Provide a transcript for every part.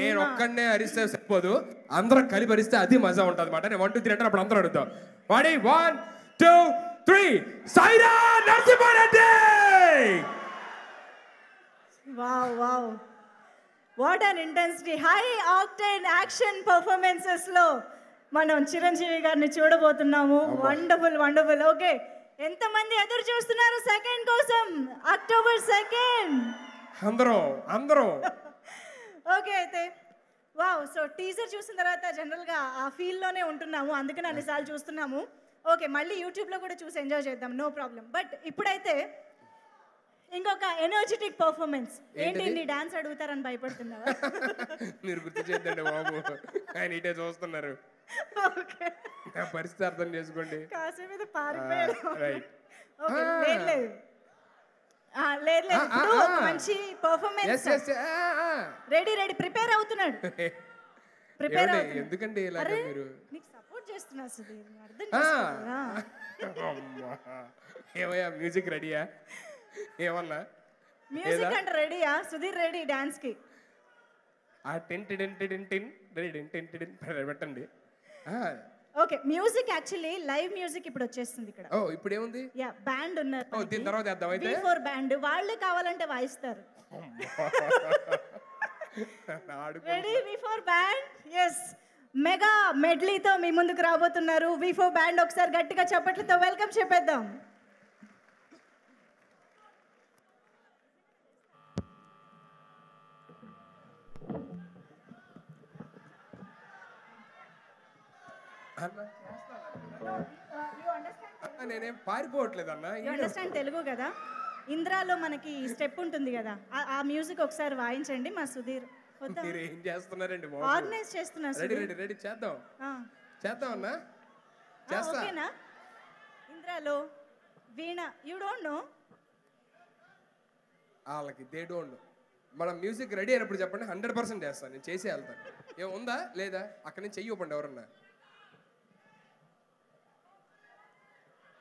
నేను ఒక్కనే హరిస్తే సరిపోదు అందరం కలిసి హరిస్తే అది మజా ఉంటదన్నమాట నేను 1 2 3 అంటే అప్పుడు అందరం అడుగుతాం వాడి 1 2 3 Sye Raa Narasimha Reddy wow wow what an intensity high octane action performances లో మనం చిరంజీవి గారిని చూడబోతున్నాము వండర్ఫుల్ వండర్ఫుల్ ఓకే ఎంత మంది ఎదురు చూస్తున్నారు సెకండ్ కోసం అక్టోబర్ 2nd అందరూ ఓకే అయితే వావ్ సో టీజర్ చూసిన తర్వాత జనరల్ గా ఆ ఫీల్ లోనే ఉంటున్నాము అందుకని అన్నిసార్లు చూస్తున్నాము ఓకే మళ్ళీ YouTube లో కూడా చూసి ఎంజాయ్ చేద్దాం నో ప్రాబ్లం బట్ ఇప్పుడైతే ఇంకొక ఎనర్జిటిక్ పర్ఫార్మెన్స్ ఏంటి నీ డాన్స్ అడుగుతారని భయపడుతున్నావా మీరు గుర్తు చేద్దాండి బాబు ఆయన ఇటే చూస్తున్నారు ఓకే నా పరిస్థితి అర్థం చేసుకోండి కాసేమేద పారిపోయారు రైట్ ఓకే లేదు లేదు మంచి పర్ఫార్మెన్స్ yes రెడీ ప్రిపేర్ అవుతున్నాడు ఎందుకండి ఇలా మీరు నీకు సపోర్ట్ చేస్తున్నా సుధీర్ అర్థం చేసుకోరా అమ్మా ఏమయ్య మ్యూజిక్ రెడీయా ఏమన్నా మ్యూజిక్ అంటే రెడీయా సుధీర్ రెడీ డాన్స్ కి ఆ టిన్ రెడీ పెట్టండి okay music actually live music ఇప్పుడు వచ్చేస్తుంది ఇక్కడ ఓ ఇప్పుడు ఏముంది యా బ్యాండ్ ఉన్నారు ఓ దీని తర్వాత చేద్దాం అయితే బిఫోర్ బ్యాండ్ వాళ్ళే కావాలంటే వాయిస్తారు ready before band yes mega medley తో మీ ముందుకు రాబోతున్నారు బిఫోర్ బ్యాండ్ ఒకసారి గట్టిగా చప్పట్లతో వెల్కమ్ చేద్దాం నేనేం పారిపోవట్లేదు అన్న యు అండర్స్టాండ్ తెలుగు కదా ఇంద్రాలో మనకి స్టెప్ ఉంటుంది కదా ఆ మ్యూజిక్ ఒకసారి వాయించండి మా సుధీర్ వద్దా మీరు ఏం చేస్తున్నారండి బాబు ఆర్గనైజ్ చేస్తున్నా సుధీర్ రెడీ చేద్దాం అన్న ఓకేనా ఇంద్రాలో వీణ యు డోంట్ నో ఆలకి దే డోంట్ నో మన మ్యూజిక్ రెడీ అయినప్పుడు చెప్పండి 100% చేస్తాను నేను చేసి వెళ్తాను ఏముందా లేదా అక్కడ నుంచి చెయ్యి ఇవ్వండి ఎవరన్నా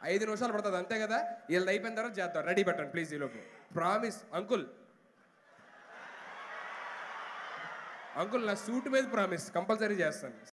5 నిమిషాలు పడుతుంది అంతే కదా వీళ్ళు అయిపోయిన తర్వాత చేద్దాం రెడీ పెట్టండి ప్లీజ్ ఈలోపు ప్రామిస్ అంకుల్ నా సూట్ మీద ప్రామిస్ కంపల్సరీ చేస్తాను